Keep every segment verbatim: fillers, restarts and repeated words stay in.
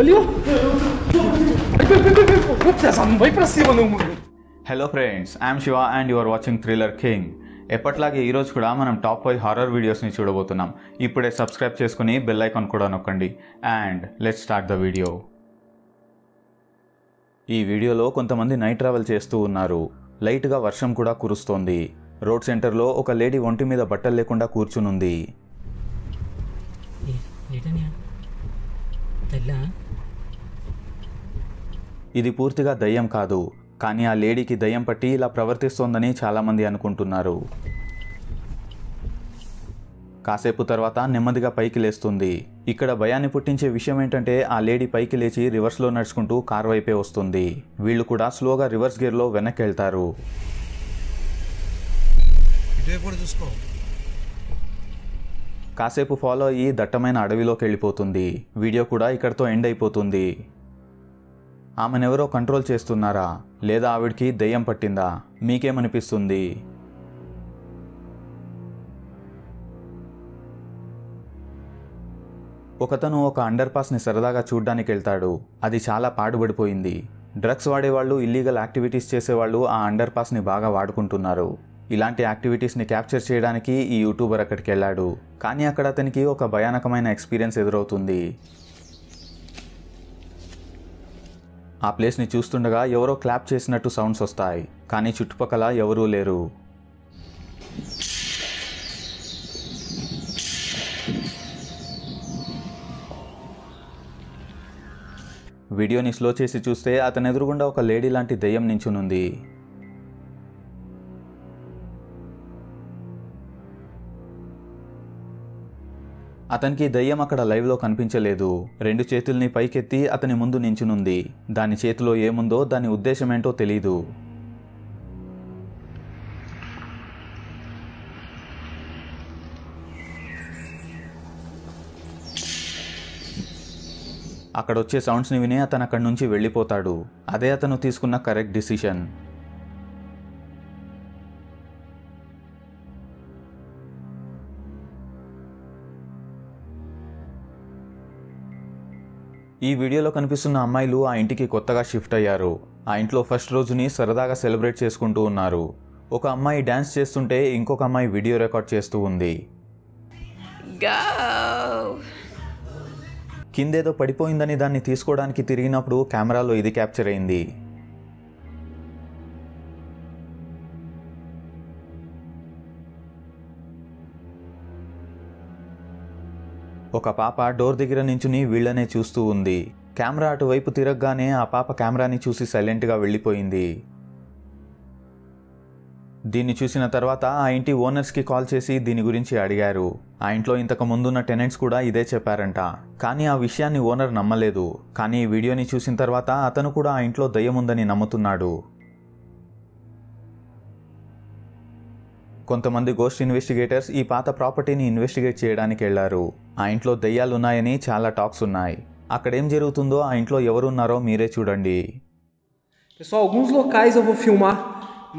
बोलियो। Hello friends, I am Shiva and you are watching thriller king. ఎప్పటిలాగే ఈ రోజు కూడా మనం టాప్ ఫైవ్ హారర్ వీడియోస్ ని చూడబోతున్నాం. ఇప్పుడే సబ్స్క్రైబ్ చేసుకుని బెల్ ఐకాన్ కూడా నొక్కండి and let's start the video. ఈ వీడియోలో కొంతమంది నైట్ ట్రావెల్ చేస్తూ ఉన్నారు. లైట్ గా వర్షం కూడా కురుస్తోంది. రోడ్ సెంటర్ లో ఒక లేడీ ఒంటి మీద బట్టలు లేకుండా కూర్చునుంది. ఇది పూర్తిగా దయ్యం కాదు, కానీ ఆ లేడీకి దయ్యం పట్టి ఇలా ప్రవర్తిస్తోందని చాలామంది అనుకుంటున్నారు. కాసేపు తర్వాత నెమ్మదిగా పైకి లేస్తుంది. ఇక్కడ భయాన్ని పుట్టించే విషయం ఏంటంటే ఆ లేడీ పైకి లేచి రివర్స్లో నడుచుకుంటూ కార్ వైపే వస్తుంది. వీళ్ళు కూడా స్లోగా రివర్స్ గేర్లో వెనక్కి వెళ్తారు. కాసేపు ఫాలో అయ్యి దట్టమైన అడవిలోకి వెళ్ళిపోతుంది. వీడియో కూడా ఇక్కడతో ఎండ్ అయిపోతుంది. ఆమెనెవరో కంట్రోల్ చేస్తున్నారా, లేదా ఆవిడికి దయ్యం పట్టిందా? మీకేమనిపిస్తుంది? ఒకతను ఒక అండర్ పాస్ని సరదాగా చూడ్డానికి వెళ్తాడు. అది చాలా పాడుబడిపోయింది. డ్రగ్స్ వాడేవాళ్ళు, ఇల్లీగల్ యాక్టివిటీస్ చేసేవాళ్ళు ఆ అండర్ పాస్ని బాగా వాడుకుంటున్నారు. ఇలాంటి యాక్టివిటీస్ని క్యాప్చర్ చేయడానికి ఈ యూట్యూబర్ అక్కడికి వెళ్ళాడు. కానీ అక్కడ అతనికి ఒక భయానకమైన ఎక్స్పీరియన్స్ ఎదురవుతుంది. ఆ ప్లేస్ని చూస్తుండగా ఎవరో క్లాప్ చేసినట్టు సౌండ్స్ వస్తాయి, కానీ చుట్టుపక్కల ఎవరూ లేరు. వీడియోని స్లో చేసి చూస్తే అతని ఎదురుగుండా ఒక లేడీ లాంటి దయ్యం నించునుంది. అతనికి దయ్యం అక్కడ లైవ్లో కనిపించలేదు. రెండు చేతుల్ని పైకెత్తి అతని ముందు నించునుంది. దాని చేతిలో ఏముందో, దాని ఉద్దేశమేంటో తెలీదు. అక్కడొచ్చే సౌండ్స్ని విని అతను అక్కడి నుంచి వెళ్ళిపోతాడు. అదే అతను తీసుకున్న కరెక్ట్ డిసిషన్. ఈ వీడియోలో కనిపిస్తున్న అమ్మాయిలు ఆ ఇంటికి కొత్తగా షిఫ్ట్ అయ్యారు. ఆ ఇంట్లో ఫస్ట్ రోజుని సరదాగా సెలబ్రేట్ చేసుకుంటూ ఉన్నారు. ఒక అమ్మాయి డ్యాన్స్ చేస్తుంటే ఇంకొక అమ్మాయి వీడియో రికార్డ్ చేస్తూ ఉంది. కిందేదో పడిపోయిందని దాన్ని తీసుకోవడానికి తిరిగినప్పుడు కెమెరాలో ఇది క్యాప్చర్ అయింది. ఒక పాప డోర్ దగ్గర నించుని వీళ్ళనే చూస్తూ ఉంది. కెమెరా అటువైపు తిరగగానే ఆ పాప కెమెరాని చూసి సైలెంట్గా వెళ్ళిపోయింది. దీన్ని చూసిన తర్వాత ఆ ఇంటి ఓనర్స్కి కాల్ చేసి దీని గురించి అడిగారు. ఆ ఇంట్లో ఇంతకు ముందున్న టెనెంట్స్ కూడా ఇదే చెప్పారంట, కానీ ఆ విషయాన్ని ఓనర్ నమ్మలేదు. కానీ ఈ వీడియోని చూసిన తర్వాత అతను కూడా ఆ ఇంట్లో దయ్యం ఉందని నమ్ముతున్నాడు. కొంతమంది గోస్ట్ ఇన్వెస్టిగేటర్స్ ఈ పాత ప్రాపర్టీని ఇన్వెస్టిగేట్ చేయడానికి వెళ్లారు. ఆ ఇంట్లో దయ్యాలున్నాయని చాలా టాక్స్ ఉన్నాయి. అక్కడేం జరుగుతుందో, ఆ ఇంట్లో ఎవరున్నారో మీరే చూడండి. Pessoal, alguns locais eu vou filmar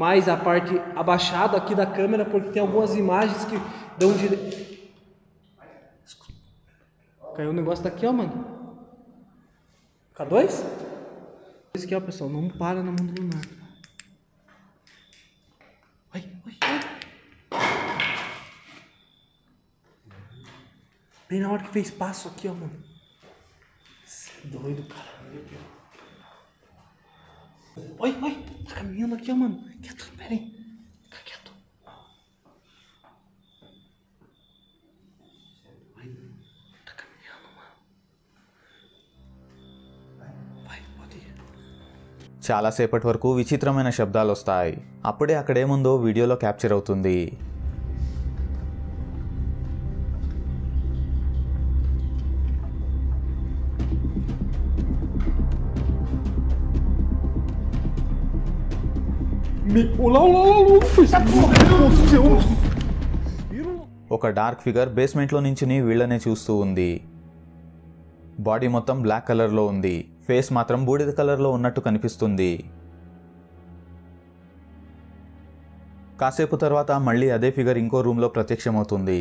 mais a parte abaixada aqui da câmera porque tem algumas imagens que dão de caiu o negócio daqui, ó, mano. K dois? Isso aqui, ó, pessoal, não para na mão do nada. Ai, ai, ai. Bem na hora que fez passo aqui, ó, mano. Cê é doido, cara. Oi, oi. Tá caminhando aqui, ó, mano. Quieto, pera aí. Fica quieto. Tá caminhando, mano. Vai, pode ir. చాలాసేపటి వరకు విచిత్రమైన శబ్దాలు వస్తాయి. అప్పుడే అక్కడేముందో వీడియోలో capture అవుతుంది. ఒక dark figure బేస్మెంట్లో నించుని వీళ్ళనే చూస్తూ ఉంది. బాడీ మొత్తం బ్లాక్ కలర్లో ఉంది. ఫేస్ మాత్రం బూడిద కలర్లో ఉన్నట్టు కనిపిస్తుంది. కాసేపు తర్వాత మళ్ళీ అదే ఫిగర్ ఇంకో రూమ్లో ప్రత్యక్షమవుతుంది.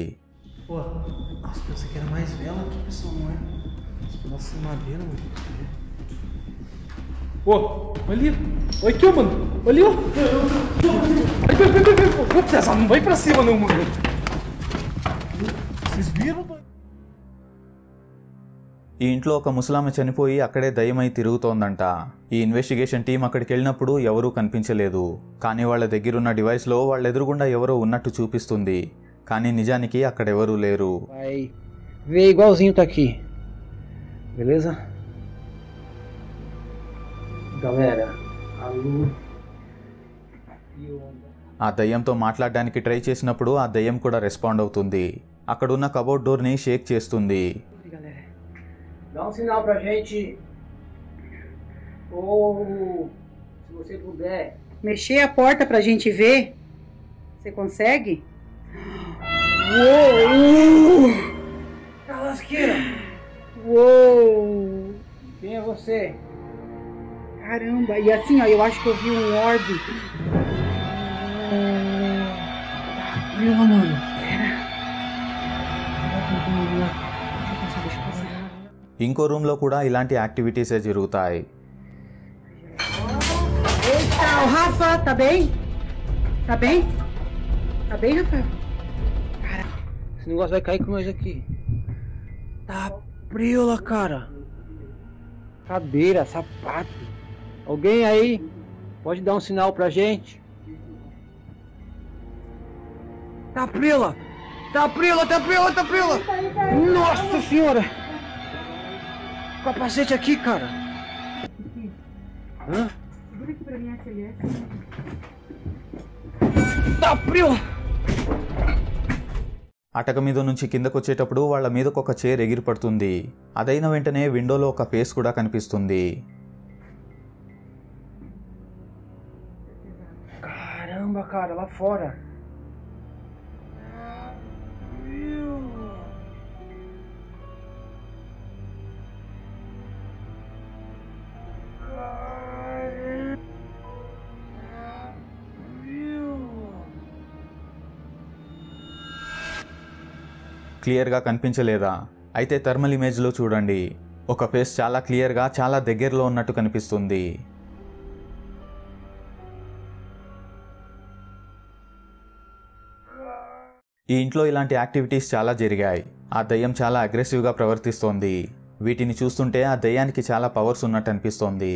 Nossa, madeira, mano. Ô, olha ali. Olha aqui, mano. Olha ali, ó. Vai, vai, vai, vai, vai. Essa não vai pra cima, não, mano. Vocês viram, mano? ఈ ఇంట్లో ఒక ముసలామె చనిపోయి అక్కడే దయ్యమై తిరుగుతోందంట. ఈ ఇన్వెస్టిగేషన్ టీం అక్కడికి వెళ్ళినప్పుడు ఎవరూ కనిపించలేదు. కానీ వాళ్ళ దగ్గర ఉన్న డివైస్ లో వాళ్ళ ఎదురుగుండా ఎవరో ఉన్నట్టు చూపిస్తుంది. కానీ నిజానికి అక్కడ ఎవరూ లేరు. Vai ver igualzinho tá aqui. Beleza? Galera, a luz e o ఆ దయ్యంతో మాట్లాడడానికి ట్రై చేసినప్పుడు ఆ దయ్యం కూడా రెస్పాండ్ అవుతుంది. అక్కడ ఉన్న కబోర్డ్ డోర్ ని షేక్ చేస్తుంది. Dá um sinal pra gente, ou se você puder mexer a porta pra gente ver. Você consegue? Uou! Calasqueira! Uou! Quem é você? Caramba! E assim, ó, eu acho que eu vi um orbe. Tá, meu mano. Pera. ఇంకో room లో కూడా ఇలాంటి activities జరుగుతాయి. Cadeira, sapato. Alguém aí pode dar um sinal pra gente? Tá prila. Tá prila, tá prila, tá prila. Nossa senhora. Capacete aqui, cara. Hã? Segura aqui pra mim, aquele. Tá frio! అటక మీద నుంచి కిందకు వచ్చేటప్పుడు వాళ్ళ మీదకు ఒక chair ఎగిరి పడుతుంది. అదైన వెంటనే విండోలో ఒక ఫేస్ కూడా కనిపిస్తుంది. Caramba, cara, lá fora. క్లియర్గా కనిపించలేదా? అయితే థర్మల్ ఇమేజ్లో చూడండి, ఒక ఫేస్ చాలా క్లియర్గా చాలా దగ్గరలో ఉన్నట్టు కనిపిస్తుంది. ఈ ఇంట్లో ఇలాంటి యాక్టివిటీస్ చాలా జరిగాయి. ఆ దయ్యం చాలా అగ్రెసివ్గా ప్రవర్తిస్తోంది. వీటిని చూస్తుంటే ఆ దయ్యానికి చాలా పవర్స్ ఉన్నట్టు అనిపిస్తోంది.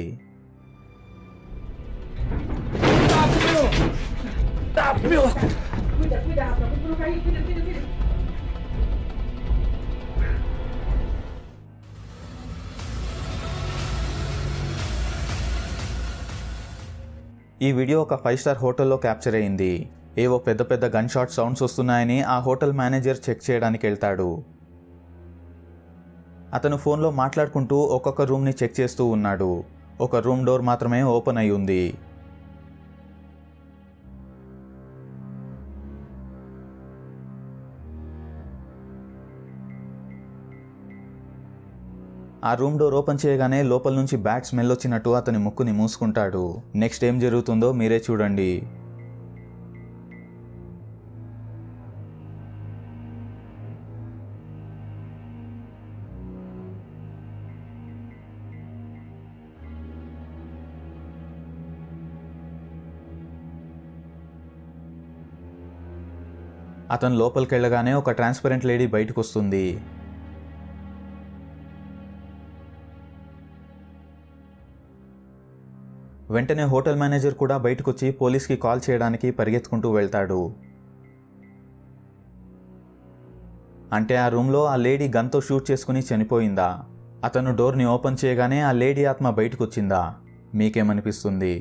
ఈ వీడియో ఒక ఫైవ్ స్టార్ హోటల్లో క్యాప్చర్ అయింది. ఏవో పెద్ద పెద్ద గన్ షాట్ సౌండ్స్ వస్తున్నాయని ఆ హోటల్ మేనేజర్ చెక్ చేయడానికి వెళ్తాడు. అతను ఫోన్లో మాట్లాడుకుంటూ ఒక్కొక్క రూమ్ని చెక్ చేస్తూ ఉన్నాడు. ఒక రూమ్ డోర్ మాత్రమే ఓపెన్ అయి ఉంది. ఆ రూమ్ డోర్ ఓపెన్ చేయగానే లోపల నుంచి బ్యాడ్ స్మెల్ వచ్చినట్టు అతని ముక్కుని మూసుకుంటాడు. నెక్స్ట్ ఏం జరుగుతుందో మీరే చూడండి. అతను లోపలికి వెళ్ళగానే ఒక ట్రాన్స్పరెంట్ లేడీ బయటకు వస్తుంది. వెంటనే హోటల్ మేనేజర్ కూడా బయటకు వచ్చి పోలీస్కి కాల్ చేయడానికి పరిగెత్తుకుంటూ వెళ్తాడు. అంటే ఆ రూమ్లో ఆ లేడీ గన్తో షూట్ చేసుకుని చనిపోయిందా? అతను డోర్ని ఓపెన్ చేయగానే ఆ లేడీ ఆత్మ బయటకు వచ్చిందా? మీకేమనిపిస్తుంది?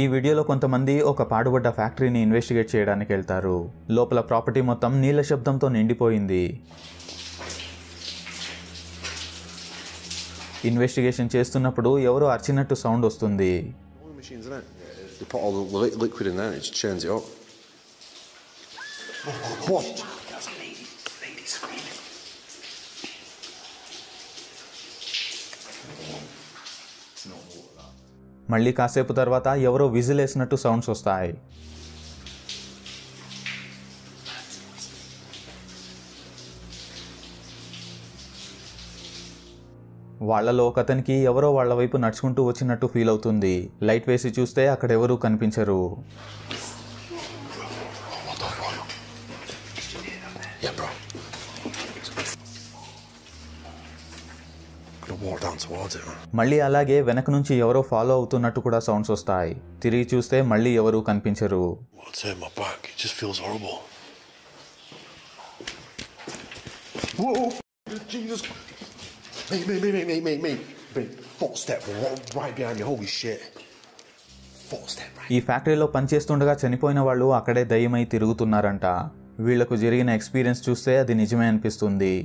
ఈ వీడియోలో కొంతమంది ఒక పాడుబడ్డ ఫ్యాక్టరీని ఇన్వెస్టిగేట్ చేయడానికి వెళ్తారు. లోపల ప్రాపర్టీ మొత్తం నీళ్ల శబ్దంతో నిండిపోయింది. ఇన్వెస్టిగేషన్ చేస్తున్నప్పుడు ఎవరో అరిచినట్టు సౌండ్ వస్తుంది. మళ్ళీ కాసేపు తర్వాత ఎవరో విజిల్ వేసినట్టు సౌండ్స్ వస్తాయి. వాళ్ళలో ఒకతనికి ఎవరో వాళ్ళ వైపు నడుచుకుంటూ వచ్చినట్టు ఫీల్ అవుతుంది. లైట్ వేసి చూస్తే అక్కడెవరూ కనిపించరు. మళ్ళీ అలాగే వెనక నుంచి ఎవరో ఫాలో అవుతున్నట్టు కూడా సౌండ్స్ వస్తాయి. తిరిగి చూస్తే మళ్ళీ ఎవరూ కనిపించరు. ఈ ఫ్యాక్టరీలో పనిచేస్తుండగా చనిపోయిన వాళ్ళు అక్కడే దయ్యమై తిరుగుతున్నారంట. వీళ్లకు జరిగిన ఎక్స్పీరియన్స్ చూస్తే అది నిజమే అనిపిస్తుంది.